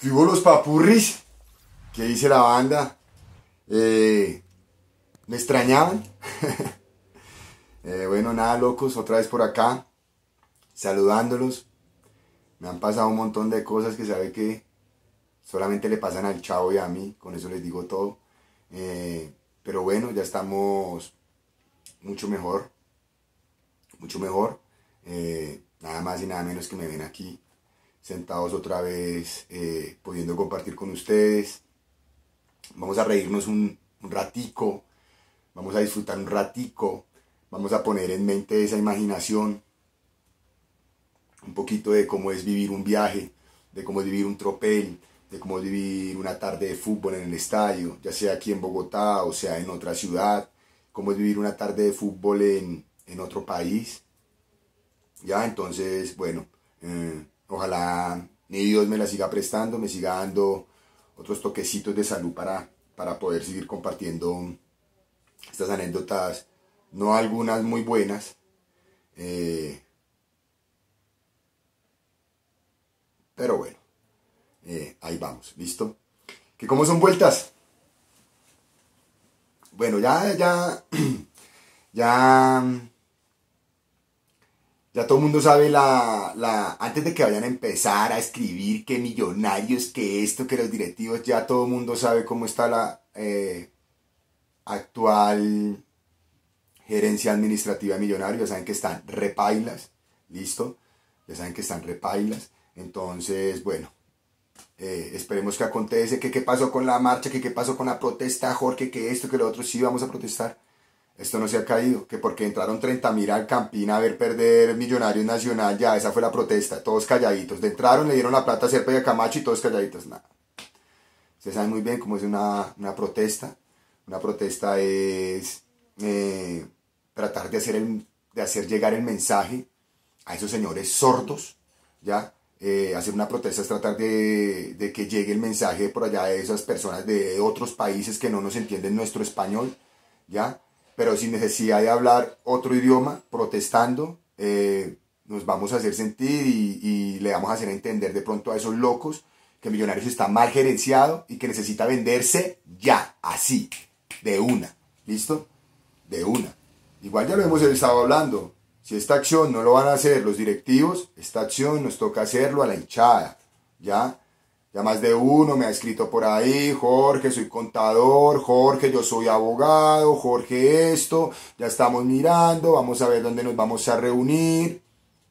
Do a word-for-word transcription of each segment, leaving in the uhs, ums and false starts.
que hubo los papurris, que hice la banda, eh, me extrañaban. eh, bueno, nada, locos, otra vez por acá, saludándolos. Me han pasado un montón de cosas que sabe que solamente le pasan al chavo y a mí, con eso les digo todo. Eh, pero bueno, ya estamos mucho mejor, mucho mejor. Eh, nada más y nada menos que me ven aquí, sentados otra vez, eh, pudiendo compartir con ustedes. Vamos a reírnos un, un ratico, vamos a disfrutar un ratico, vamos a poner en mente esa imaginación, un poquito de cómo es vivir un viaje, de cómo es vivir un tropel, de cómo es vivir una tarde de fútbol en el estadio, ya sea aquí en Bogotá o sea en otra ciudad, cómo es vivir una tarde de fútbol en, en otro país. Ya, entonces, bueno, eh, ojalá mi Dios me la siga prestando, me siga dando otros toquecitos de salud para, para poder seguir compartiendo estas anécdotas, no algunas muy buenas, eh, pero bueno, eh, ahí vamos, ¿listo? ¿Qué cómo son vueltas? Bueno, ya, ya, ya, ya todo el mundo sabe la, la, antes de que vayan a empezar a escribir que Millonarios, que esto, que los directivos, ya todo el mundo sabe cómo está la eh, actual gerencia administrativa de Millonarios, ya saben que están repailas, ¿listo? Ya saben que están repailas. Entonces, bueno, eh, esperemos que acontece, que qué pasó con la marcha, que qué pasó con la protesta, Jorge, que esto, que lo otro, sí vamos a protestar. Esto no se ha caído, que porque entraron treinta mil al Campín a ver perder Millonarios Nacional, ya, esa fue la protesta, todos calladitos. De entraron, le dieron la plata a Serpa y a Camacho y todos calladitos, nada. Ustedes saben muy bien cómo es una, una protesta. Una protesta es eh, tratar de hacer, el, de hacer llegar el mensaje a esos señores sordos, ya. Eh, hacer una protesta es tratar de, de que llegue el mensaje por allá de esas personas de otros países que no nos entienden nuestro español, ¿ya? Pero sin necesidad de hablar otro idioma, protestando, eh, nos vamos a hacer sentir y, y le vamos a hacer entender de pronto a esos locos que Millonarios está mal gerenciado y que necesita venderse ya, así, de una, ¿listo? De una. Igual ya lo hemos estado hablando. Si esta acción no lo van a hacer los directivos, esta acción nos toca hacerlo a la hinchada, ¿ya? Ya más de uno me ha escrito por ahí, Jorge, soy contador, Jorge, yo soy abogado, Jorge, esto, ya estamos mirando, vamos a ver dónde nos vamos a reunir,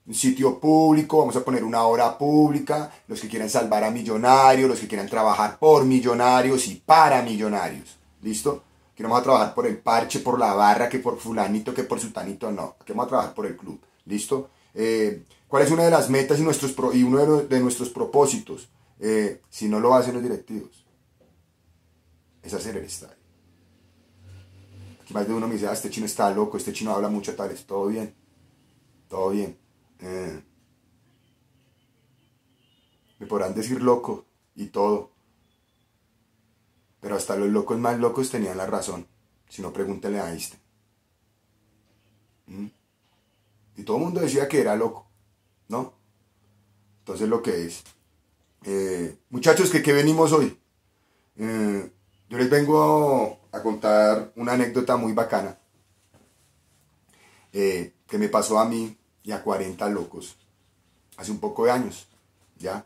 un sitio público, vamos a poner una hora pública, los que quieran salvar a Millonarios, los que quieran trabajar por Millonarios y para Millonarios, ¿listo? Que no vamos a trabajar por el parche, por la barra, que por fulanito, que por sultanito, no. Que vamos a trabajar por el club, ¿listo? Eh, ¿Cuál es una de las metas y, nuestros pro, y uno de, los, de nuestros propósitos? Eh, si no lo hacen los directivos, es hacer el estadio. Aquí más de uno me dice, ah, este chino está loco, este chino habla mucho, tales. Todo bien, todo bien. Eh, me podrán decir loco y todo. Pero hasta los locos más locos tenían la razón. Si no, pregúntale a Einstein. ¿Mm? Y todo el mundo decía que era loco, ¿no? Entonces lo que es. Eh, muchachos, ¿qué, qué venimos hoy? Eh, yo les vengo a contar una anécdota muy bacana. Eh, que me pasó a mí y a cuarenta locos. Hace un poco de años, ¿ya?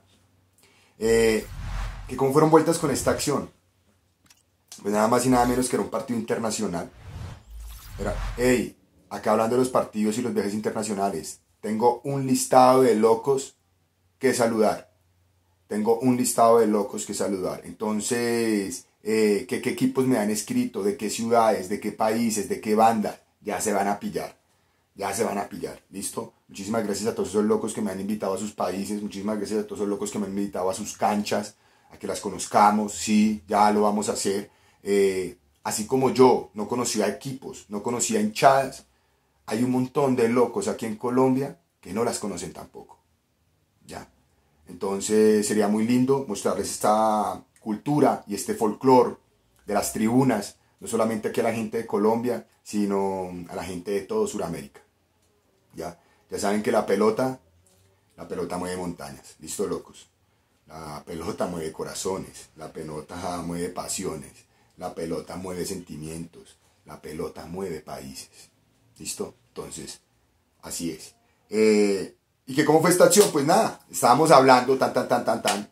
Eh, que cómo fueron vueltas con esta acción. Pues nada más y nada menos que era un partido internacional. Era, hey, acá hablando de los partidos y los viajes internacionales, tengo un listado de locos que saludar. Tengo un listado de locos que saludar. Entonces, eh, ¿qué, ¿qué equipos me han escrito? ¿De qué ciudades? ¿De qué países? ¿De qué bandas? Ya se van a pillar. Ya se van a pillar. ¿Listo? Muchísimas gracias a todos esos locos que me han invitado a sus países. Muchísimas gracias a todos esos locos que me han invitado a sus canchas. A que las conozcamos. Sí, ya lo vamos a hacer. Eh, así como yo no conocía equipos, no conocía hinchadas, hay un montón de locos aquí en Colombia que no las conocen tampoco, ¿ya? Entonces sería muy lindo mostrarles esta cultura y este folclore de las tribunas, no solamente aquí a la gente de Colombia, sino a la gente de todo Sudamérica, ¿ya? Ya saben que la pelota, la pelota mueve montañas, listo, locos. La pelota mueve corazones, la pelota mueve pasiones, la pelota mueve sentimientos, la pelota mueve países. ¿Listo? Entonces, así es. Eh, ¿Y que cómo fue esta acción? Pues nada, estábamos hablando, tan, tan, tan, tan, tan.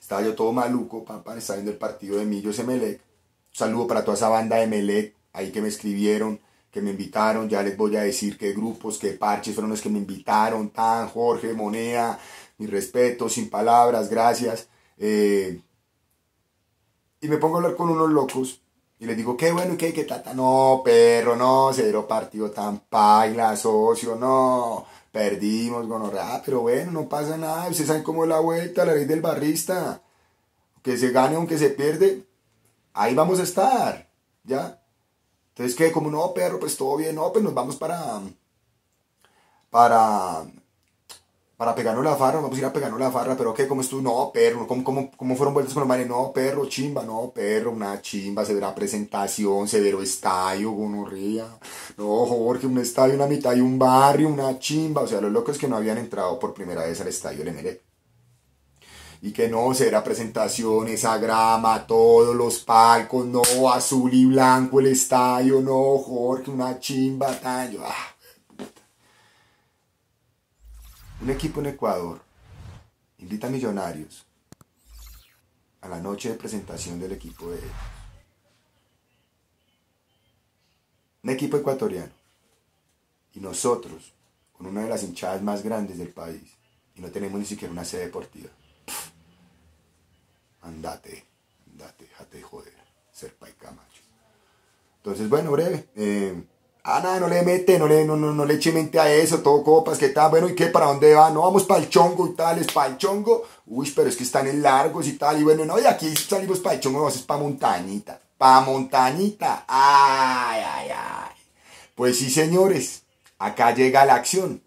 Estaba yo todo maluco, pan, pan, estaba viendo el partido de Millos Emelec. Un saludo para toda esa banda de Emelec, ahí que me escribieron, que me invitaron. Ya les voy a decir qué grupos, qué parches fueron los que me invitaron. Tan, Jorge, Moneda, mi respeto, sin palabras, gracias. Eh, y me pongo a hablar con unos locos. Y les digo, qué bueno, qué, qué tata, no, perro, no, cero partido tan paila, socio, no, perdimos, gonorrea, ah, pero bueno, no pasa nada, ustedes saben cómo es la vuelta, la ley del barrista, que se gane aunque se pierde, ahí vamos a estar, ¿ya? Entonces, ¿qué? Como, no, perro, pues todo bien, no, pues nos vamos para, para, para pegarnos la farra, vamos a ir a pegarnos la farra, pero ¿qué? ¿Cómo estuvo? No, perro, ¿cómo, cómo, cómo fueron vueltas con los manes? No, perro, chimba, no, perro, una chimba, severa presentación, severo estadio, gonorría, no, Jorge, un estadio, una mitad y un barrio, una chimba, o sea, los locos que no habían entrado por primera vez al estadio del Emelec. Y que no, será presentación, esa grama, todos los palcos, no, azul y blanco el estadio, no, Jorge, una chimba, tal, ah. Un equipo en Ecuador invita a Millonarios a la noche de presentación del equipo de ellos. Un equipo ecuatoriano. Y nosotros, con una de las hinchadas más grandes del país, y no tenemos ni siquiera una sede deportiva. Pff. Andate, andate, déjate de joder, serpa y camacho. Entonces, bueno, breve. Eh, Ah, nada, no le mete, no le, no, no, no le eche mente a eso, todo copas, ¿qué tal? Bueno, ¿y qué? ¿Para dónde va? No, vamos para el chongo y tal, es para el chongo. Uy, pero es que están en largos y tal, y bueno, no, y aquí salimos para el chongo, no, es para Montañita, para Montañita. Ay, ay, ay. Pues sí, señores, acá llega la acción.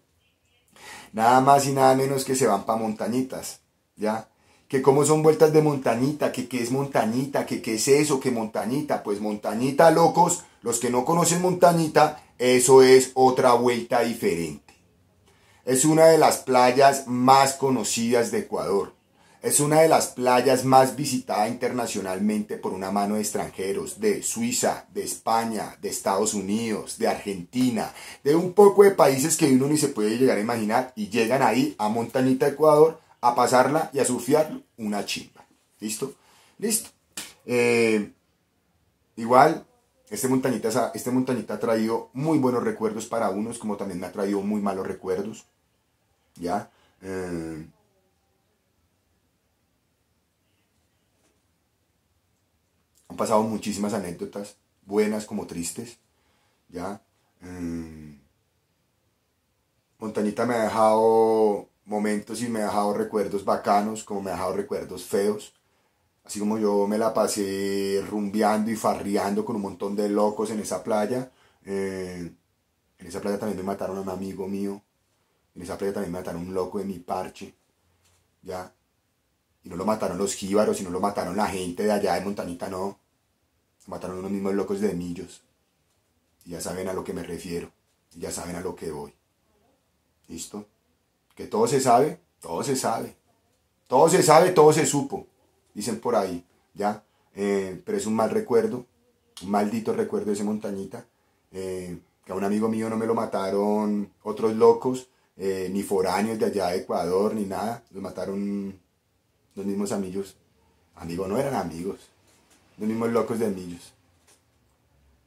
Nada más y nada menos que se van para Montañitas, ¿ya? Que cómo son vueltas de Montañita, que qué es Montañita, que qué es eso, que Montañita, pues Montañita, locos, los que no conocen Montañita, eso es otra vuelta diferente. Es una de las playas más conocidas de Ecuador, es una de las playas más visitada internacionalmente por una mano de extranjeros, de Suiza, de España, de Estados Unidos, de Argentina, de un poco de países que uno ni se puede llegar a imaginar y llegan ahí a Montañita, Ecuador, a pasarla y a surfear una chimba. ¿Listo? Listo. Eh, igual, este montañita, este montañita ha traído muy buenos recuerdos para unos, como también me ha traído muy malos recuerdos. ¿Ya? Eh, han pasado muchísimas anécdotas, buenas como tristes. ¿Ya? Eh, Montañita me ha dejado momentos y me ha dejado recuerdos bacanos, como me ha dejado recuerdos feos. Así como yo me la pasé rumbeando y farreando con un montón de locos en esa playa. Eh, en esa playa también me mataron a un amigo mío. En esa playa también me mataron un loco de mi parche. ¿Ya? Y no lo mataron los jíbaros, y no lo mataron la gente de allá de Montañita, no. Se mataron unos mismos locos de Millos. Y ya saben a lo que me refiero. Y ya saben a lo que voy. ¿Listo? Que todo se sabe, todo se sabe, todo se sabe, todo se supo, dicen por ahí, ¿ya? Eh, pero es un mal recuerdo, un maldito recuerdo de ese Montañita, eh, que a un amigo mío no me lo mataron otros locos, eh, ni foráneos de allá de Ecuador, ni nada, los mataron los mismos amigos, amigos no eran amigos, los mismos locos de Millos,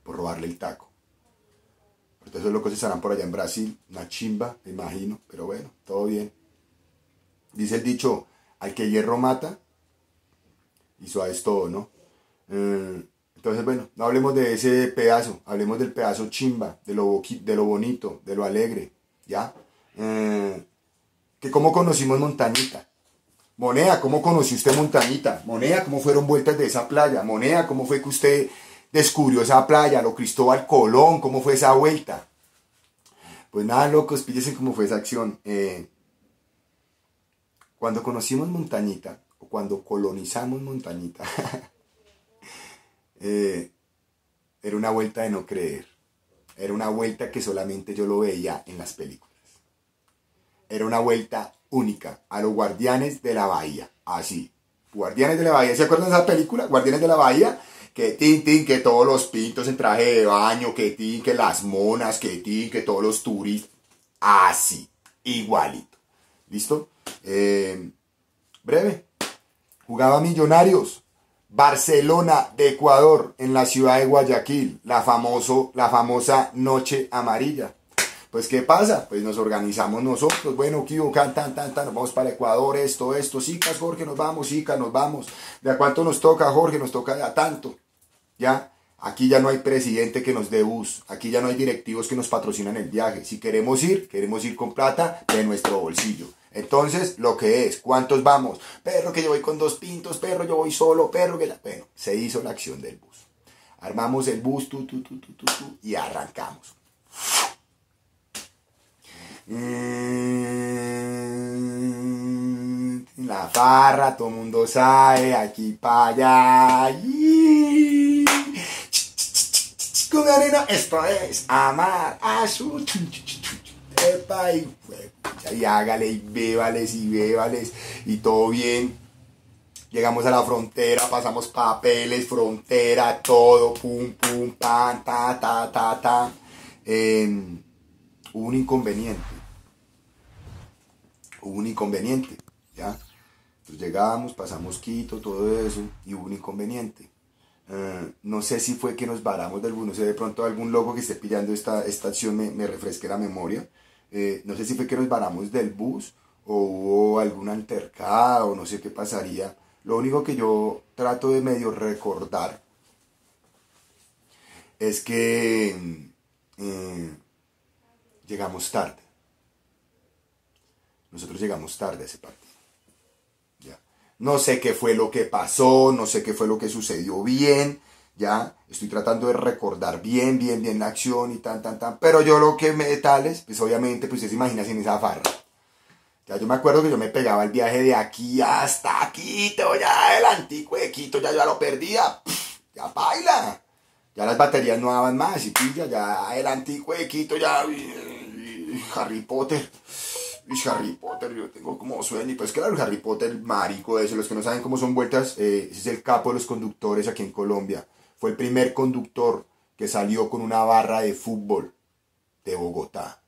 por robarle el taco. Entonces esos locos estarán por allá en Brasil, una chimba, me imagino, pero bueno, todo bien. Dice el dicho, al que hierro mata, y suave es todo, ¿no? Eh, entonces, bueno, no hablemos de ese pedazo, hablemos del pedazo chimba, de lo, boqui, de lo bonito, de lo alegre, ¿ya? Eh, que cómo conocimos Montañita. Moneda, ¿cómo conoció usted Montañita? Moneda, ¿cómo fueron vueltas de esa playa? Moneda, ¿cómo fue que usted descubrió esa playa, lo Cristóbal Colón, cómo fue esa vuelta? Pues nada, locos, píllese cómo fue esa acción. Eh, cuando conocimos Montañita, o cuando colonizamos Montañita, eh, era una vuelta de no creer. Era una vuelta que solamente yo lo veía en las películas. Era una vuelta única, a los Guardianes de la Bahía, así, Guardianes de la Bahía. ¿Se acuerdan de esa película? Guardianes de la Bahía, que tin, tin, que todos los pintos en traje de baño, que tin, que las monas, que tin, que todos los turistas, así, igualito, ¿listo? Eh, breve, jugaba Millonarios, Barcelona de Ecuador, en la ciudad de Guayaquil, la, famoso, la famosa Noche Amarilla. Pues ¿qué pasa? Pues nos organizamos nosotros, bueno, Kio, can, tan, tan, tan, nos vamos para Ecuador, esto, esto, sicas, Jorge, nos vamos, sicas, nos vamos, ¿de a cuánto nos toca, Jorge? Nos toca de a tanto, ya, aquí ya no hay presidente que nos dé bus, aquí ya no hay directivos que nos patrocinan el viaje, si queremos ir, queremos ir con plata de nuestro bolsillo. Entonces, lo que es, ¿cuántos vamos? Perro, que yo voy con dos pintos, perro, yo voy solo, perro, que la... Bueno, se hizo la acción del bus. Armamos el bus, tu, tu, tu, tu, tu, tu, y arrancamos. La farra, todo el mundo sabe, aquí para allá. Con arena, esto es amar azul. Epa, y y hágale y bébales y bébales y todo bien. Llegamos a la frontera, pasamos papeles, frontera, todo, pum, pum, pan, ta, ta, ta, ta. Eh, hubo un inconveniente. Hubo un inconveniente, ¿ya? Entonces llegamos, pasamos Quito, todo eso, y hubo un inconveniente. Uh, no sé si fue que nos varamos de algún, no sé, de pronto algún loco que esté pillando esta, esta acción me, me refresque la memoria. Eh, no sé si fue que nos varamos del bus o hubo algún altercado, no sé qué pasaría. Lo único que yo trato de medio recordar es que eh, llegamos tarde. Nosotros llegamos tarde a ese partido. No sé qué fue lo que pasó, no sé qué fue lo que sucedió bien, ya, estoy tratando de recordar bien, bien, bien la acción y tan, tan, tan, pero yo lo que me tales, pues obviamente, pues ustedes imaginan sin esa farra. Ya yo me acuerdo que yo me pegaba el viaje de aquí hasta Quito, ya el antiguo de Quito, ya yo lo perdía, ya baila, ya las baterías no daban más, y pilla, ya el antiguo de Quito, ya Harry Potter. Harry Potter, yo tengo como sueño, y pues claro, Harry Potter, marico ese, los que no saben cómo son vueltas, eh, ese es el capo de los conductores aquí en Colombia, fue el primer conductor que salió con una barra de fútbol de Bogotá,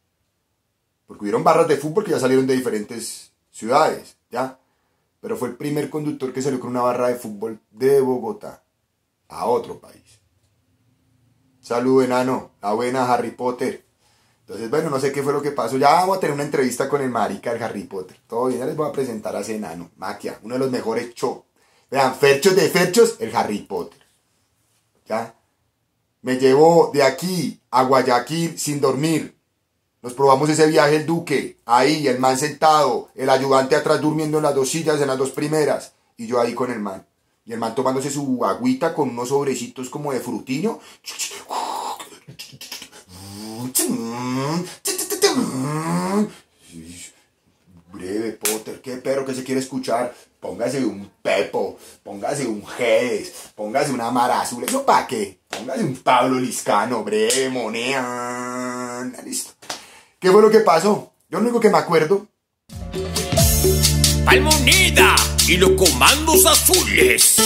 porque hubieron barras de fútbol que ya salieron de diferentes ciudades, ¿ya? Pero fue el primer conductor que salió con una barra de fútbol de Bogotá a otro país. Salud, enano, la buena Harry Potter. Entonces, bueno, no sé qué fue lo que pasó. Ya vamos a tener una entrevista con el marica del Harry Potter. Todo bien, ya les voy a presentar a ese enano, Maquia, uno de los mejores show. Vean, Ferchos de Ferchos, el Harry Potter. ¿Ya? Me llevó de aquí a Guayaquil sin dormir. Nos probamos ese viaje el Duque. Ahí, el man sentado, el ayudante atrás durmiendo en las dos sillas, en las dos primeras. Y yo ahí con el man. Y el man tomándose su agüita con unos sobrecitos como de frutiño. Breve Potter, qué perro que se quiere escuchar. Póngase un Pepo, póngase un Jedes, póngase una Mara Azul. ¿Eso para qué? Póngase un Pablo Liscano, breve Moneda. Listo. ¿Qué fue lo que pasó? Yo lo único que me acuerdo. Al Moneda y los Comandos Azules.